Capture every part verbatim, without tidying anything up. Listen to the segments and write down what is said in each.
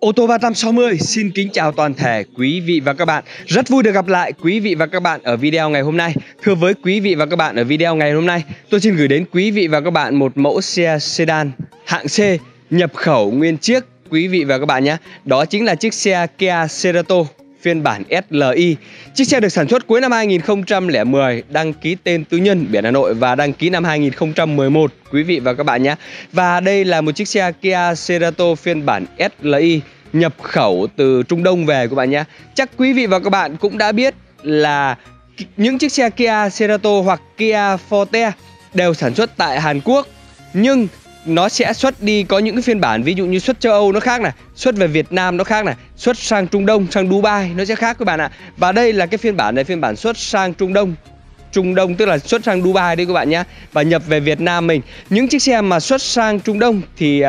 Ô tô ba trăm sáu mươi xin kính chào toàn thể quý vị và các bạn. Rất vui được gặp lại quý vị và các bạn ở video ngày hôm nay. Thưa với quý vị và các bạn ở video ngày hôm nay, tôi xin gửi đến quý vị và các bạn một mẫu xe sedan hạng C nhập khẩu nguyên chiếc quý vị và các bạn nhé. Đó chính là chiếc xe Kia Cerato phiên bản ét lờ i. Chiếc xe được sản xuất cuối năm hai nghìn không trăm lẻ mười, đăng ký tên tư nhân biển Hà Nội và đăng ký năm hai nghìn không trăm mười một quý vị và các bạn nhé. Và đây là một chiếc xe Kia Cerato phiên bản ét lờ i nhập khẩu từ Trung Đông về các bạn nhé. Chắc quý vị và các bạn cũng đã biết là những chiếc xe Kia Cerato hoặc Kia Forte đều sản xuất tại Hàn Quốc, nhưng nó sẽ xuất đi có những cái phiên bản ví dụ như xuất châu Âu nó khác này, xuất về Việt Nam nó khác này, xuất sang Trung Đông, sang Dubai nó sẽ khác các bạn ạ. Và đây là cái phiên bản này, phiên bản xuất sang Trung Đông. Trung Đông tức là xuất sang Dubai đấy các bạn nhé, và nhập về Việt Nam mình. Những chiếc xe mà xuất sang Trung Đông thì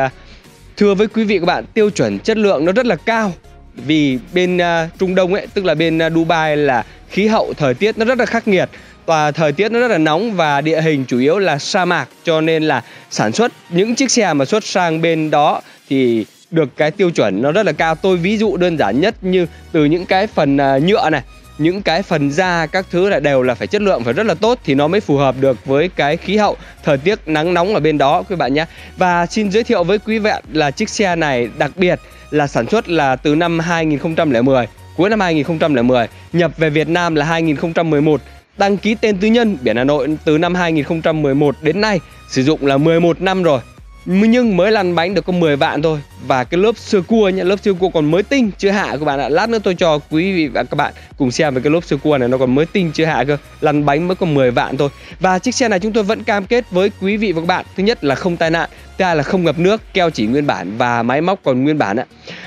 thưa với quý vị các bạn, tiêu chuẩn chất lượng nó rất là cao. Vì bên uh, Trung Đông ấy, tức là bên uh, Dubai là khí hậu thời tiết nó rất là khắc nghiệt, và thời tiết nó rất là nóng và địa hình chủ yếu là sa mạc, cho nên là sản xuất những chiếc xe mà xuất sang bên đó thì được cái tiêu chuẩn nó rất là cao. Tôi ví dụ đơn giản nhất như từ những cái phần uh, nhựa này, những cái phần da các thứ là đều là phải chất lượng phải rất là tốt thì nó mới phù hợp được với cái khí hậu thời tiết nắng nóng ở bên đó các bạn nhé. Và xin giới thiệu với quý vị là chiếc xe này đặc biệt là sản xuất là từ năm hai nghìn không trăm lẻ mười, cuối năm hai nghìn không trăm lẻ mười, nhập về Việt Nam là hai nghìn không trăm mười một, đăng ký tên tư nhân biển Hà Nội từ năm hai nghìn không trăm mười một đến nay, sử dụng là mười một năm rồi. Nhưng mới lăn bánh được có mười vạn thôi. Và cái lớp sơ cua nhá, lớp sơ cua còn mới tinh chưa hạ các bạn ạ. Lát nữa tôi cho quý vị và các bạn cùng xem về cái lớp sơ cua này, nó còn mới tinh chưa hạ cơ. Lăn bánh mới có mười vạn thôi. Và chiếc xe này chúng tôi vẫn cam kết với quý vị và các bạn, thứ nhất là không tai nạn, thứ hai là không ngập nước, keo chỉ nguyên bản và máy móc còn nguyên bản ạ.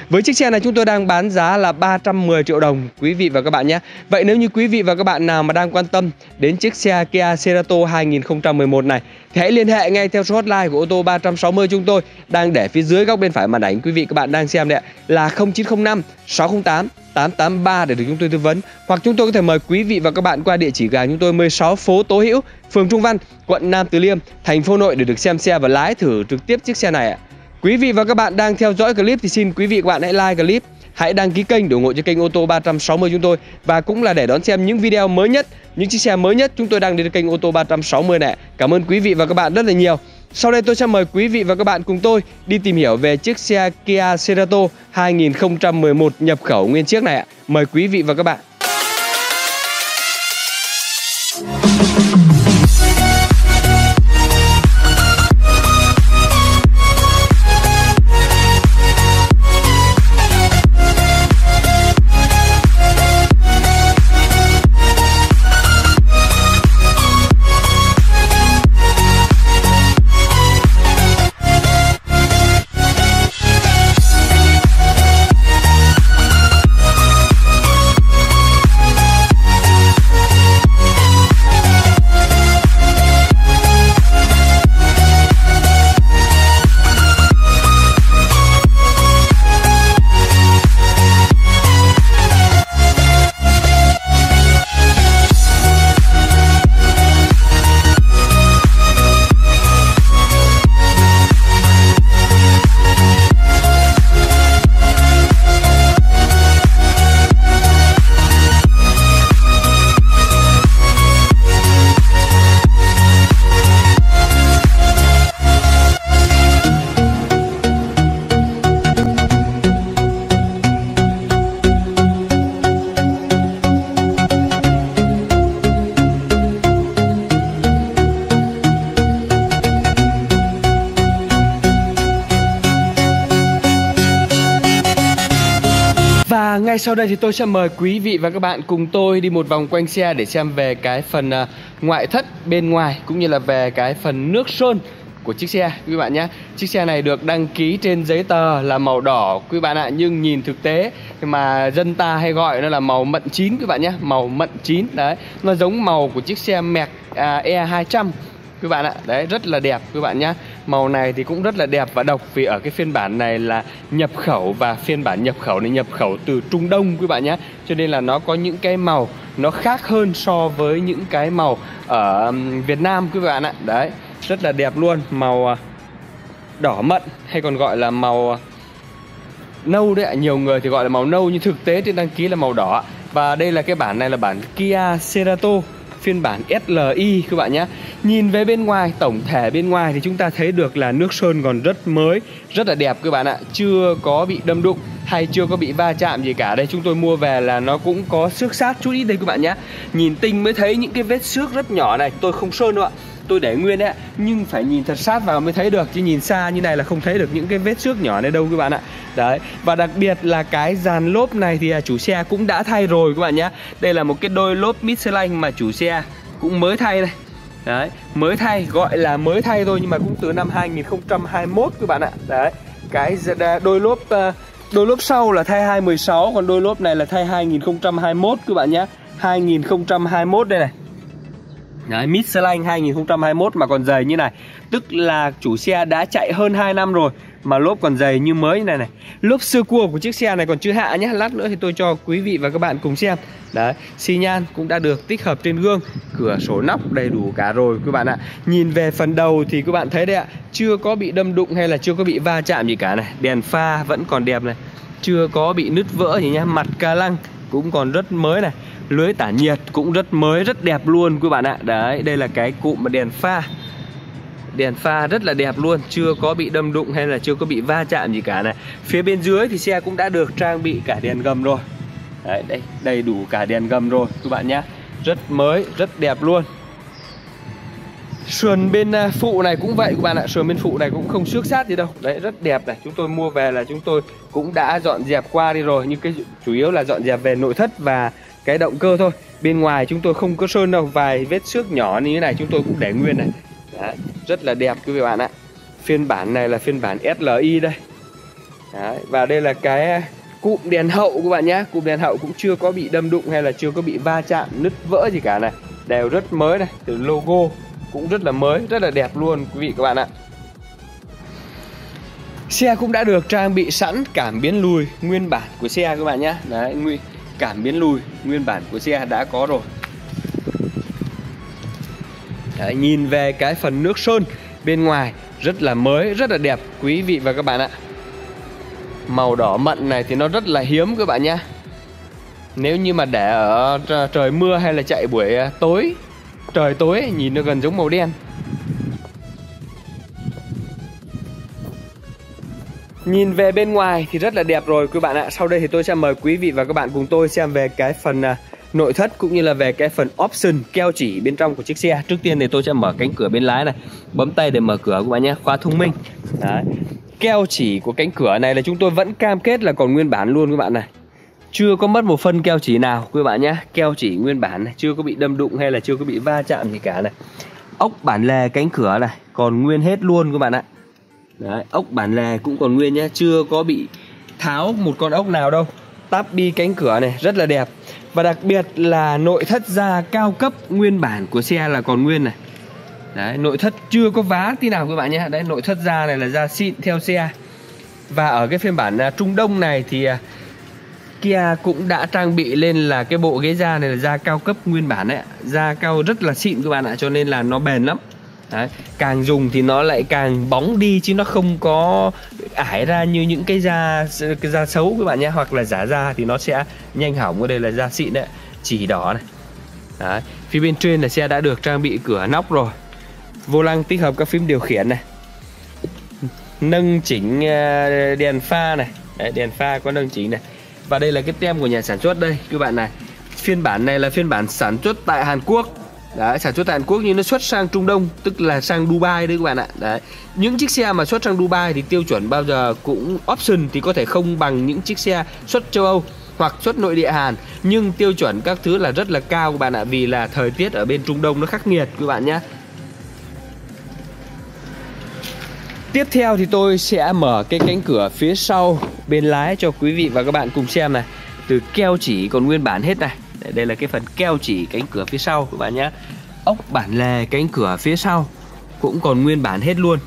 Với chiếc xe này chúng tôi đang bán giá là ba trăm mười triệu đồng quý vị và các bạn nhé. Vậy nếu như quý vị và các bạn nào mà đang quan tâm đến chiếc xe Kia Cerato hai nghìn không trăm mười một này thì hãy liên hệ ngay theo số hotline của ô tô ba trăm sáu mươi chúng tôi đang để phía dưới góc bên phải màn ảnh quý vị các bạn đang xem đấy, là không chín không năm sáu không tám tám tám ba để được chúng tôi tư vấn. Hoặc chúng tôi có thể mời quý vị và các bạn qua địa chỉ gà chúng tôi mười sáu phố Tố Hữu, phường Trung Văn, quận Nam Từ Liêm, thành phố Hà Nội để được xem xe và lái thử trực tiếp chiếc xe này ạ. Quý vị và các bạn đang theo dõi clip thì xin quý vị và các bạn hãy like clip, hãy đăng ký kênh để ủng hộ cho kênh ô tô ba trăm sáu mươi chúng tôi, và cũng là để đón xem những video mới nhất, những chiếc xe mới nhất chúng tôi đang đến kênh ô tô ba trăm sáu mươi này. Cảm ơn quý vị và các bạn rất là nhiều. Sau đây tôi sẽ mời quý vị và các bạn cùng tôi đi tìm hiểu về chiếc xe Kia Cerato hai nghìn không trăm mười một nhập khẩu nguyên chiếc này ạ. Mời quý vị và các bạn. Và ngay sau đây thì tôi sẽ mời quý vị và các bạn cùng tôi đi một vòng quanh xe để xem về cái phần ngoại thất bên ngoài cũng như là về cái phần nước sơn của chiếc xe quý bạn nhé. Chiếc xe này được đăng ký trên giấy tờ là màu đỏ quý bạn ạ, nhưng nhìn thực tế mà dân ta hay gọi nó là màu mận chín quý bạn nhé, màu mận chín đấy. Nó giống màu của chiếc xe Mẹc à, E hai trăm quý bạn ạ. Đấy, rất là đẹp quý bạn nhé. Màu này thì cũng rất là đẹp và độc vì ở cái phiên bản này là nhập khẩu, và phiên bản nhập khẩu này nhập khẩu từ Trung Đông quý bạn nhé. Cho nên là nó có những cái màu nó khác hơn so với những cái màu ở Việt Nam quý bạn ạ. Đấy, rất là đẹp luôn, màu đỏ mận hay còn gọi là màu nâu đấy ạ. Nhiều người thì gọi là màu nâu nhưng thực tế trên đăng ký là màu đỏ. Và đây là cái bản này là bản Kia Cerato phiên bản ét lờ i các bạn nhé. Nhìn về bên ngoài, tổng thể bên ngoài thì chúng ta thấy được là nước sơn còn rất mới, rất là đẹp các bạn ạ. Chưa có bị đâm đụng hay chưa có bị va chạm gì cả. Đây chúng tôi mua về là nó cũng có xước sát chút ít đây các bạn nhé. Nhìn tinh mới thấy những cái vết xước rất nhỏ này. Tôi không sơn đâu ạ, tôi để nguyên đấy ạ. Nhưng phải nhìn thật sát vào mới thấy được, chứ nhìn xa như này là không thấy được những cái vết xước nhỏ này đâu các bạn ạ. Đấy, và đặc biệt là cái dàn lốp này thì chủ xe cũng đã thay rồi các bạn nhé. Đây là một cái đôi lốp Michelin mà chủ xe cũng mới thay đây. Đấy, mới thay, gọi là mới thay thôi nhưng mà cũng từ năm hai nghìn không trăm hai mươi mốt các bạn ạ. Đấy, cái đôi lốp đôi lốp sau là thay hai nghìn không trăm mười sáu, còn đôi lốp này là thay hai nghìn không trăm hai mươi mốt các bạn nhé. hai nghìn không trăm hai mươi mốt đây này. Đấy, Michelin hai nghìn không trăm hai mươi mốt mà còn dày như này, tức là chủ xe đã chạy hơn hai năm rồi mà lốp còn dày như mới như này này. Lốp sơ cua của chiếc xe này còn chưa hạ nhé, lát nữa thì tôi cho quý vị và các bạn cùng xem. Đấy, xi nhan cũng đã được tích hợp trên gương, cửa sổ nóc đầy đủ cả rồi các bạn ạ. Nhìn về phần đầu thì các bạn thấy đấy ạ, chưa có bị đâm đụng hay là chưa có bị va chạm gì cả này. Đèn pha vẫn còn đẹp này, chưa có bị nứt vỡ gì nhá. Mặt ca lăng cũng còn rất mới này, lưới tản nhiệt cũng rất mới, rất đẹp luôn các bạn ạ. Đấy, đây là cái cụm đèn pha, đèn pha rất là đẹp luôn, chưa có bị đâm đụng hay là chưa có bị va chạm gì cả này. Phía bên dưới thì xe cũng đã được trang bị cả đèn gầm rồi. Đấy, đây đầy đủ cả đèn gầm rồi các bạn nhé, rất mới, rất đẹp luôn. Sườn bên phụ này cũng vậy các bạn ạ, sườn bên phụ này cũng không xước sát gì đâu. Đấy, rất đẹp này, chúng tôi mua về là chúng tôi cũng đã dọn dẹp qua đi rồi, nhưng cái chủ yếu là dọn dẹp về nội thất và cái động cơ thôi. Bên ngoài chúng tôi không có sơn đâu, vài vết xước nhỏ như thế này chúng tôi cũng để nguyên này. Đấy, rất là đẹp quý vị bạn ạ. Phiên bản này là phiên bản ét lờ i đây. Đấy, và đây là cái cụm đèn hậu các bạn nhé. Cụm đèn hậu cũng chưa có bị đâm đụng hay là chưa có bị va chạm, nứt vỡ gì cả này. Đều rất mới này, từ logo cũng rất là mới, rất là đẹp luôn quý vị các bạn ạ. Xe cũng đã được trang bị sẵn cảm biến lùi nguyên bản của xe các bạn nhé. Đấy, cảm biến lùi nguyên bản của xe đã có rồi. Đấy, nhìn về cái phần nước sơn bên ngoài rất là mới, rất là đẹp quý vị và các bạn ạ. Màu đỏ mận này thì nó rất là hiếm các bạn nhé. Nếu như mà để ở trời mưa hay là chạy buổi tối, trời tối nhìn nó gần giống màu đen. Nhìn về bên ngoài thì rất là đẹp rồi các bạn ạ. Sau đây thì tôi sẽ mời quý vị và các bạn cùng tôi xem về cái phần nội thất cũng như là về cái phần option keo chỉ bên trong của chiếc xe. Trước tiên thì tôi sẽ mở cánh cửa bên lái này, bấm tay để mở cửa các bạn nhé, khóa thông minh. Đấy, keo chỉ của cánh cửa này là chúng tôi vẫn cam kết là còn nguyên bản luôn các bạn này. Chưa có mất một phân keo chỉ nào các bạn nhé, keo chỉ nguyên bản này, chưa có bị đâm đụng hay là chưa có bị va chạm gì cả này. Ốc bản lề cánh cửa này còn nguyên hết luôn các bạn ạ. Đấy, ốc bản lề cũng còn nguyên nhé, chưa có bị tháo một con ốc nào đâu. Táp bi cánh cửa này rất là đẹp. Và đặc biệt là nội thất da cao cấp nguyên bản của xe là còn nguyên này. Đấy, nội thất chưa có vá tí nào các bạn nhé. Đấy, nội thất da này là da xịn theo xe. Và ở cái phiên bản Trung Đông này thì Kia cũng đã trang bị lên là cái bộ ghế da này là da cao cấp nguyên bản đấy, da cao rất là xịn các bạn ạ, cho nên là nó bền lắm. Đấy, càng dùng thì nó lại càng bóng đi chứ nó không có ải ra như những cái da cái da xấu các bạn nhé, hoặc là giả da thì nó sẽ nhanh hỏng. Ở đây là da xịn đấy, chỉ đỏ này. Đấy, phía bên trên là xe đã được trang bị cửa nóc rồi, vô lăng tích hợp các phím điều khiển này, nâng chỉnh đèn pha này. Đấy, đèn pha có nâng chỉnh này. Và đây là cái tem của nhà sản xuất đây các bạn này. Phiên bản này là phiên bản sản xuất tại Hàn Quốc. Đấy, sản xuất tại Hàn Quốc nhưng nó xuất sang Trung Đông, tức là sang Dubai đấy các bạn ạ. Đấy, những chiếc xe mà xuất sang Dubai thì tiêu chuẩn bao giờ cũng option thì có thể không bằng những chiếc xe xuất châu Âu hoặc xuất nội địa Hàn, nhưng tiêu chuẩn các thứ là rất là cao các bạn ạ, vì là thời tiết ở bên Trung Đông nó khắc nghiệt các bạn nhé. Tiếp theo thì tôi sẽ mở cái cánh cửa phía sau bên lái cho quý vị và các bạn cùng xem này. Từ keo chỉ còn nguyên bản hết này. Đây là cái phần keo chỉ cánh cửa phía sau các bạn nhé. Ốc bản lề cánh cửa phía sau cũng còn nguyên bản hết luôn,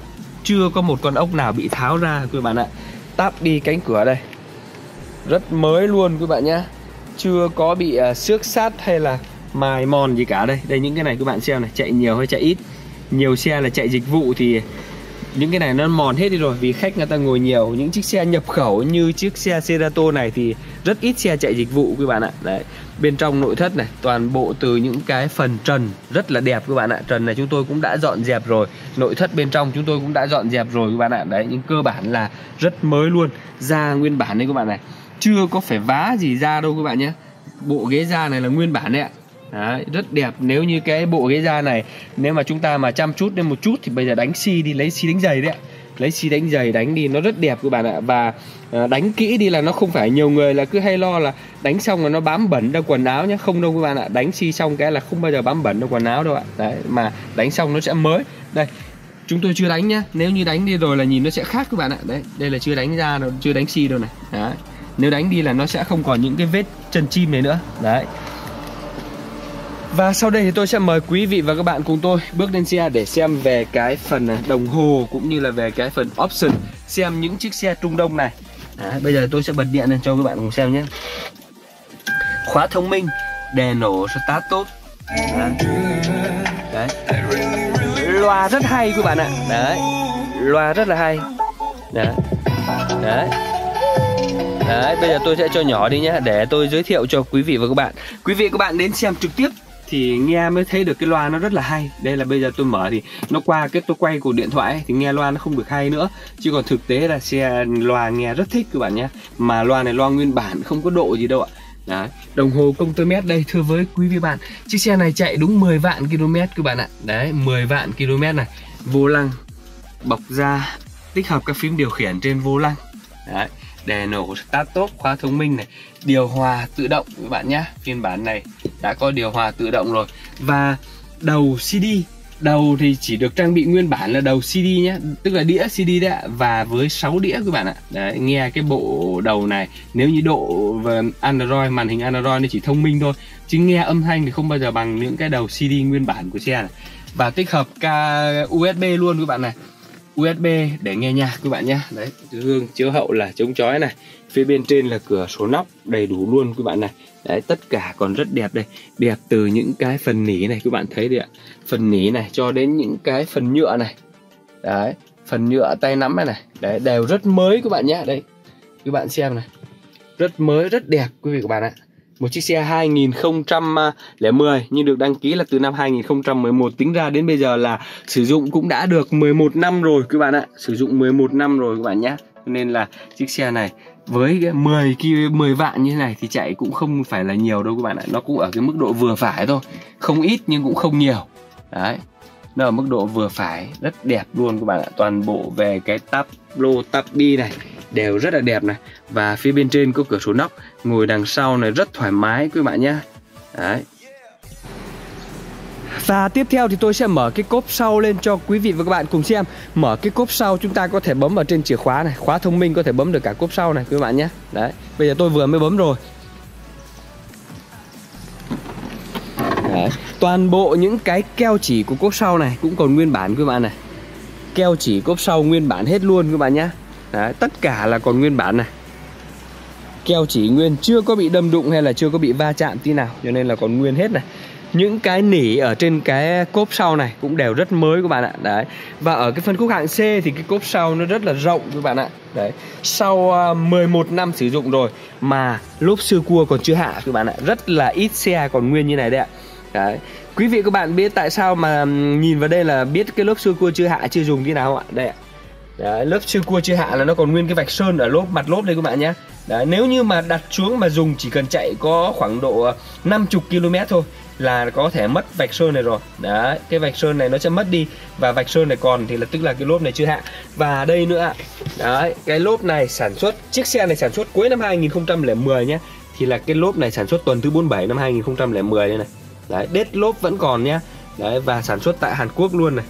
chưa có một con ốc nào bị tháo ra các bạn ạ. Táp đi cánh cửa đây rất mới luôn các bạn nhé, chưa có bị uh, xước sát hay là mài mòn gì cả đây. Đây những cái này các bạn xem này, chạy nhiều hay chạy ít. Nhiều xe là chạy dịch vụ thì Những cái này nó mòn hết đi rồi vì khách người ta ngồi nhiều. Những chiếc xe nhập khẩu như chiếc xe Cerato này thì rất ít xe chạy dịch vụ các bạn ạ. Đấy, bên trong nội thất này toàn bộ từ những cái phần trần rất là đẹp các bạn ạ. Trần này chúng tôi cũng đã dọn dẹp rồi, nội thất bên trong chúng tôi cũng đã dọn dẹp rồi các bạn ạ. Đấy, những cơ bản là rất mới luôn, da nguyên bản đấy các bạn này, chưa có phải vá gì da đâu các bạn nhé. Bộ ghế da này là nguyên bản đấy ạ. Đấy, rất đẹp. Nếu như cái bộ ghế da này nếu mà chúng ta mà chăm chút lên một chút thì bây giờ đánh xi đi, lấy xi đánh giày đấy ạ. Lấy xi đánh giày đánh đi nó rất đẹp các bạn ạ. Và đánh kỹ đi là nó không phải, nhiều người là cứ hay lo là đánh xong là nó bám bẩn ra quần áo nhé. Không đâu các bạn ạ, đánh xi xong cái là không bao giờ bám bẩn ra quần áo đâu ạ. Đấy, mà đánh xong nó sẽ mới. Đây, chúng tôi chưa đánh nhá. Nếu như đánh đi rồi là nhìn nó sẽ khác các bạn ạ. Đấy, đây là chưa đánh ra, chưa đánh xi đâu này. Đấy, nếu đánh đi là nó sẽ không còn những cái vết chân chim này nữa. Đấy. Và sau đây thì tôi sẽ mời quý vị và các bạn cùng tôi bước lên xe để xem về cái phần đồng hồ cũng như là về cái phần option, xem những chiếc xe Trung Đông này. Đấy, bây giờ tôi sẽ bật điện lên cho các bạn cùng xem nhé. Khóa thông minh, đèn nổ start tốt. Đấy. Loa rất hay các bạn ạ. Đấy, loa rất là hay. Đấy. Đấy. Đấy, bây giờ tôi sẽ cho nhỏ đi nhé, để tôi giới thiệu cho quý vị và các bạn. Quý vị và các bạn đến xem trực tiếp thì nghe mới thấy được cái loa nó rất là hay. Đây là bây giờ tôi mở thì nó qua cái tôi quay của điện thoại ấy, thì nghe loa nó không được hay nữa. Chứ còn thực tế là xe loa nghe rất thích các bạn nhé. Mà loa này loa nguyên bản không có độ gì đâu ạ. Đấy, đồng hồ công tơ mét đây, thưa với quý vị và bạn, chiếc xe này chạy đúng mười vạn ki lô mét các bạn ạ. Đấy, mười vạn ki lô mét này. Vô lăng bọc da, tích hợp các phím điều khiển trên vô lăng. Đấy, đèn nổ start top, khóa thông minh này, điều hòa tự động các bạn nhé. Phiên bản này đã có điều hòa tự động rồi. Và đầu xê đê, đầu thì chỉ được trang bị nguyên bản là đầu xê đê nhé, tức là đĩa xê đê đấy ạ. Và với sáu đĩa các bạn ạ. Đấy, nghe cái bộ đầu này nếu như độ Android, màn hình Android nó chỉ thông minh thôi, chứ nghe âm thanh thì không bao giờ bằng những cái đầu xê đê nguyên bản của xe này. Và tích hợp ca u ét bê luôn các bạn này, u ét bê để nghe nhạc các bạn nhé. Đấy, gương chiếu hậu là chống chói này, phía bên trên là cửa sổ nóc đầy đủ luôn các bạn này. Đấy, tất cả còn rất đẹp đây, đẹp từ những cái phần nỉ này các bạn thấy đấy ạ, phần nỉ này cho đến những cái phần nhựa này. Đấy, phần nhựa tay nắm này này, đấy đều rất mới các bạn nhé. Đấy, các bạn xem này, rất mới, rất đẹp quý vị các bạn ạ. Một chiếc xe hai nghìn không trăm lẻ mười nhưng được đăng ký là từ năm hai nghìn không trăm mười một, tính ra đến bây giờ là sử dụng cũng đã được mười một năm rồi các bạn ạ. Sử dụng mười một năm rồi các bạn nhé. Nên là chiếc xe này với mười vạn như thế này thì chạy cũng không phải là nhiều đâu các bạn ạ. Nó cũng ở cái mức độ vừa phải thôi, không ít nhưng cũng không nhiều. Đấy, nó ở mức độ vừa phải, rất đẹp luôn các bạn ạ. Toàn bộ về cái táp lô, táp bi này đều rất là đẹp này. Và phía bên trên có cửa sổ nóc, ngồi đằng sau này rất thoải mái các bạn nhé. Đấy. Và tiếp theo thì tôi sẽ mở cái cốp sau lên cho quý vị và các bạn cùng xem. Mở cái cốp sau chúng ta có thể bấm vào trên chìa khóa này, khóa thông minh có thể bấm được cả cốp sau này các bạn nhé. Đấy, bây giờ tôi vừa mới bấm rồi. Đấy, toàn bộ những cái keo chỉ của cốp sau này cũng còn nguyên bản các bạn này. Keo chỉ cốp sau nguyên bản hết luôn các bạn nhé. Đấy, tất cả là còn nguyên bản này, keo chỉ nguyên, chưa có bị đâm đụng hay là chưa có bị va chạm tí nào, cho nên là còn nguyên hết này. Những cái nỉ ở trên cái cốp sau này cũng đều rất mới các bạn ạ. Đấy, và ở cái phân khúc hạng C thì cái cốp sau nó rất là rộng các bạn ạ. Đấy, sau mười một năm sử dụng rồi mà lốp sơ cua còn chưa hạ các bạn ạ, rất là ít xe còn nguyên như này đấy ạ. Đấy, quý vị các bạn biết tại sao mà nhìn vào đây là biết cái lốp sơ cua chưa hạ, chưa dùng thế nào ạ. Đây ạ. Đấy, lớp sơ cua chưa hạ là nó còn nguyên cái vạch sơn ở lốp, mặt lốp đây các bạn nhé. Đấy, nếu như mà đặt xuống mà dùng chỉ cần chạy có khoảng độ năm mươi ki lô mét thôi là có thể mất vạch sơn này rồi. Đấy, cái vạch sơn này nó sẽ mất đi và vạch sơn này còn thì là tức là cái lốp này chưa hạ. Và đây nữa ạ. Đấy, cái lốp này sản xuất, chiếc xe này sản xuất cuối năm hai nghìn không trăm lẻ mười nhé. Thì là cái lốp này sản xuất tuần thứ bốn mươi bảy năm hai nghìn không trăm lẻ mười đây này. Đấy, đết lốp vẫn còn nhé. Đấy, và sản xuất tại Hàn Quốc luôn này.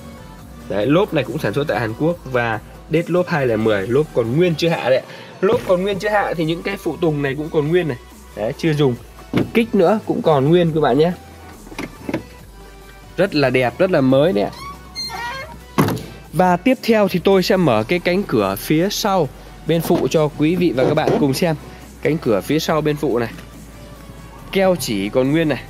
Đấy, lốp này cũng sản xuất tại Hàn Quốc và đết lốp hai nghìn không trăm lẻ mười, lốp còn nguyên chưa hạ đấy. Lốp còn nguyên chưa hạ thì những cái phụ tùng này cũng còn nguyên này. Đấy, chưa dùng. Kích nữa cũng còn nguyên các bạn nhé. Rất là đẹp, rất là mới đấy ạ. Và tiếp theo thì tôi sẽ mở cái cánh cửa phía sau bên phụ cho quý vị và các bạn cùng xem. Cánh cửa phía sau bên phụ này, keo chỉ còn nguyên này.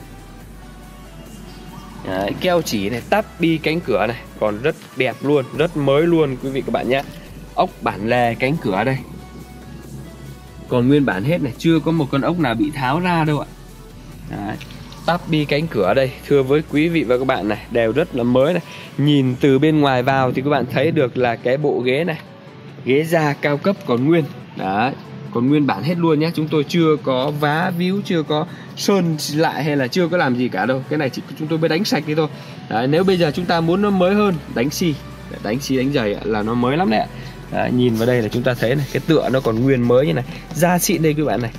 Đấy, keo chỉ này, tắp bi cánh cửa này, còn rất đẹp luôn, rất mới luôn quý vị các bạn nhé. Ốc bản lề cánh cửa đây còn nguyên bản hết này, chưa có một con ốc nào bị tháo ra đâu ạ. Đấy, táp bi cánh cửa đây, thưa với quý vị và các bạn này, đều rất là mới này. Nhìn từ bên ngoài vào thì các bạn thấy được là cái bộ ghế này, ghế da cao cấp còn nguyên. Đấy, còn nguyên bản hết luôn nhé. Chúng tôi chưa có vá víu, chưa có sơn lại hay là chưa có làm gì cả đâu. Cái này chỉ chúng tôi mới đánh sạch đi thôi. Đấy, nếu bây giờ chúng ta muốn nó mới hơn, đánh xi, đánh xi đánh giày là nó mới lắm đấy ạ. Đấy, nhìn vào đây là chúng ta thấy này, cái tựa nó còn nguyên mới như này, da xịn đây các bạn này.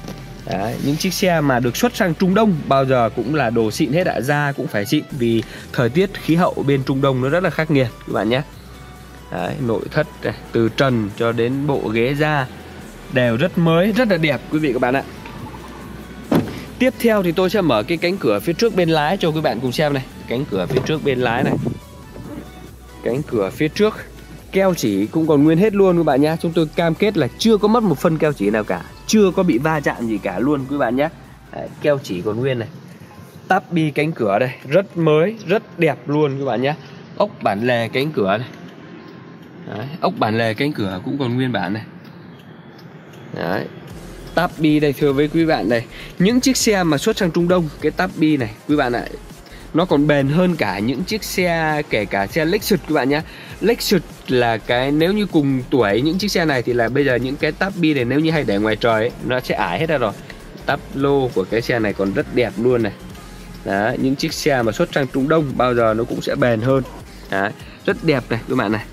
Đấy, những chiếc xe mà được xuất sang Trung Đông bao giờ cũng là đồ xịn hết ạ, da cũng phải xịn vì thời tiết khí hậu bên Trung Đông nó rất là khắc nghiệt các bạn nhé. Đấy, nội thất này, từ trần cho đến bộ ghế da đều rất mới, rất là đẹp quý vị các bạn ạ. Tiếp theo thì tôi sẽ mở cái cánh cửa phía trước bên lái cho các bạn cùng xem này. Cánh cửa phía trước bên lái này, cánh cửa phía trước keo chỉ cũng còn nguyên hết luôn các bạn nhé. Chúng tôi cam kết là chưa có mất một phân keo chỉ nào cả, chưa có bị va chạm gì cả luôn quý bạn nhé. Đấy, keo chỉ còn nguyên này, táp bi cánh cửa đây rất mới, rất đẹp luôn các bạn nhé. Ốc bản lề cánh cửa này. Đấy, ốc bản lề cánh cửa cũng còn nguyên bản này. Đấy, táp bi đây thưa với quý bạn này, những chiếc xe mà xuất sang Trung Đông cái táp bi này quý bạn ạ, nó còn bền hơn cả những chiếc xe, kể cả xe Lexus các bạn nhé. Lexus là cái, nếu như cùng tuổi những chiếc xe này thì là bây giờ những cái táp bi này nếu như hay để ngoài trời ấy, nó sẽ ải hết ra rồi. Táp lô của cái xe này còn rất đẹp luôn này. Đấy, những chiếc xe mà xuất sang Trung Đông bao giờ nó cũng sẽ bền hơn. Đấy, rất đẹp này các bạn này.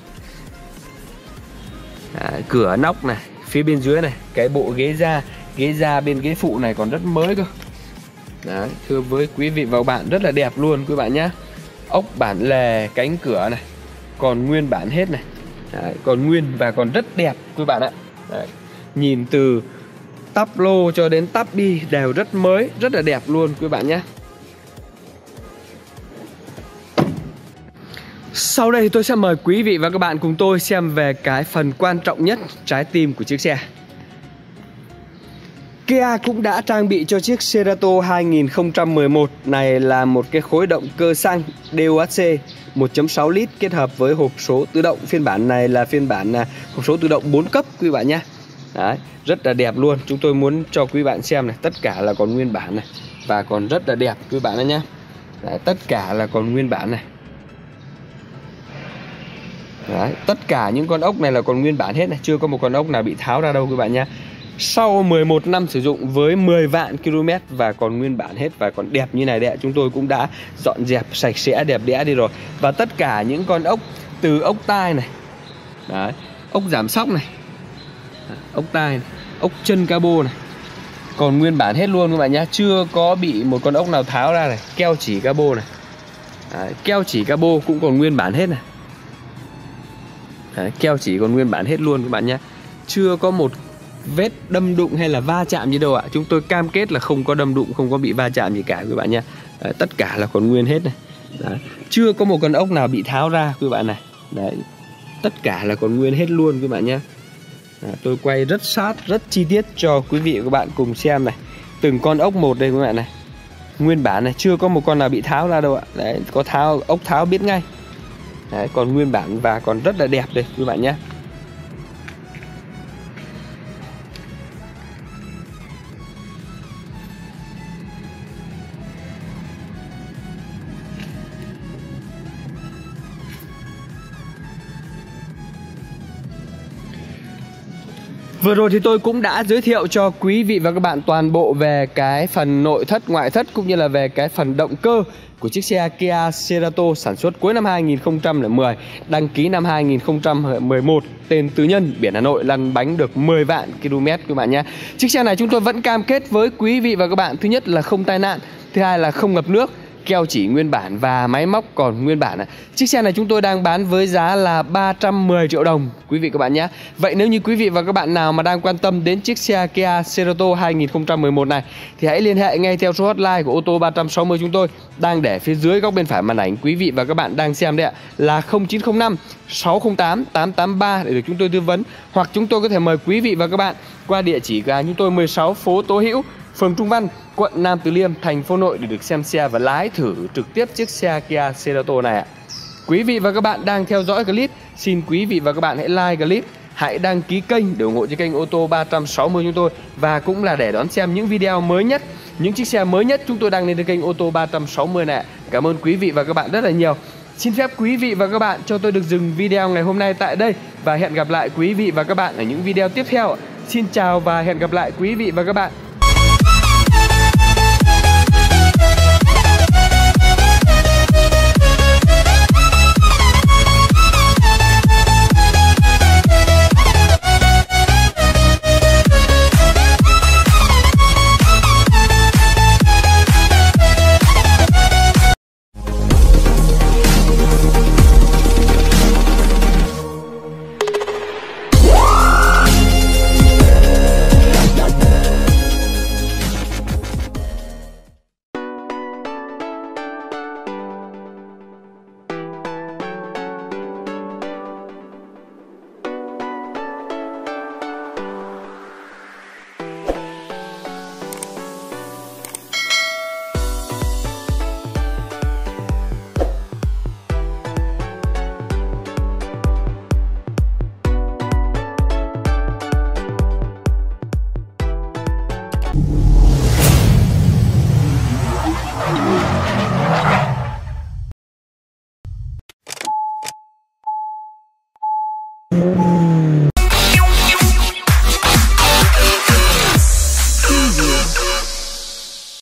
Đấy, cửa nóc này, phía bên dưới này, cái bộ ghế da, ghế da bên ghế phụ này còn rất mới cơ. Đấy, thưa với quý vị và bạn rất là đẹp luôn quý bạn nhé. Ốc bản lề cánh cửa này còn nguyên bản hết này. Đấy, còn nguyên và còn rất đẹp quý bạn ạ. Đấy, nhìn từ táp lô cho đến táp bi đều rất mới, rất là đẹp luôn quý bạn nhé. Sau đây thì tôi sẽ mời quý vị và các bạn cùng tôi xem về cái phần quan trọng nhất, trái tim của chiếc xe. Kia cũng đã trang bị cho chiếc Cerato hai nghìn không trăm mười một này là một cái khối động cơ xăng đê ô hát xê một chấm sáu lít kết hợp với hộp số tự động. Phiên bản này là phiên bản hộp số tự động bốn cấp quý bạn nhé. Đấy, rất là đẹp luôn. Chúng tôi muốn cho quý bạn xem này, tất cả là còn nguyên bản này và còn rất là đẹp quý bạn ạ nhé. Đấy, tất cả là còn nguyên bản này. Đấy, tất cả những con ốc này là còn nguyên bản hết này, chưa có một con ốc nào bị tháo ra đâu quý bạn nhé. Sau mười một năm sử dụng với mười vạn ki lô mét và còn nguyên bản hết và còn đẹp như này đấy, chúng tôi cũng đã dọn dẹp sạch sẽ đẹp đẽ đi rồi. Và tất cả những con ốc từ ốc tai này, đấy, ốc giảm sóc này, ốc tai này, ốc chân cabo này còn nguyên bản hết luôn các bạn nhé, chưa có bị một con ốc nào tháo ra này. Keo chỉ cabo này, đấy, keo chỉ cabo cũng còn nguyên bản hết này. Đấy, keo chỉ còn nguyên bản hết luôn các bạn nhé, chưa có một vết đâm đụng hay là va chạm gì đâu ạ. Chúng tôi cam kết là không có đâm đụng, không có bị va chạm gì cả các bạn nhé. Đấy, tất cả là còn nguyên hết này. Đấy, chưa có một con ốc nào bị tháo ra các bạn này. Đấy, tất cả là còn nguyên hết luôn các bạn nhé. Đấy, tôi quay rất sát, rất chi tiết cho quý vị và các bạn cùng xem này, từng con ốc một đây các bạn này, nguyên bản này, chưa có một con nào bị tháo ra đâu ạ. Đấy, có tháo ốc tháo biết ngay. Đấy, còn nguyên bản và còn rất là đẹp đây các bạn nhé. Vừa rồi thì tôi cũng đã giới thiệu cho quý vị và các bạn toàn bộ về cái phần nội thất, ngoại thất cũng như là về cái phần động cơ của chiếc xe Kia Cerato sản xuất cuối năm hai nghìn không trăm mười, đăng ký năm hai nghìn không trăm mười một, tên tư nhân, biển Hà Nội, lăn bánh được mười vạn ki lô mét các bạn nhé. Chiếc xe này chúng tôi vẫn cam kết với quý vị và các bạn, thứ nhất là không tai nạn, thứ hai là không ngập nước, keo chỉ nguyên bản và máy móc còn nguyên bản. Chiếc xe này chúng tôi đang bán với giá là ba trăm mười triệu đồng quý vị các bạn nhé. Vậy nếu như quý vị và các bạn nào mà đang quan tâm đến chiếc xe Kia Cerato hai nghìn không trăm mười một này thì hãy liên hệ ngay theo số hotline của ô tô ba sáu không chúng tôi đang để phía dưới góc bên phải màn ảnh quý vị và các bạn đang xem đấy ạ, là không chín không năm sáu không tám tám tám ba để được chúng tôi tư vấn, hoặc chúng tôi có thể mời quý vị và các bạn qua địa chỉ của chúng tôi mười sáu phố Tố Hữu, phường Trung Văn, quận Nam Từ Liêm, thành phố Nội để được xem xe và lái thử trực tiếp chiếc xe Kia Cerato này ạ. Quý vị và các bạn đang theo dõi clip, xin quý vị và các bạn hãy like clip, hãy đăng ký kênh để ủng hộ cho kênh ô tô ba sáu không chúng tôi, và cũng là để đón xem những video mới nhất, những chiếc xe mới nhất chúng tôi đăng lên trên kênh ô tô ba sáu không này. Cảm ơn quý vị và các bạn rất là nhiều. Xin phép quý vị và các bạn cho tôi được dừng video ngày hôm nay tại đây, và hẹn gặp lại quý vị và các bạn ở những video tiếp theo. Xin chào và hẹn gặp lại quý vị và các bạn. Thank you.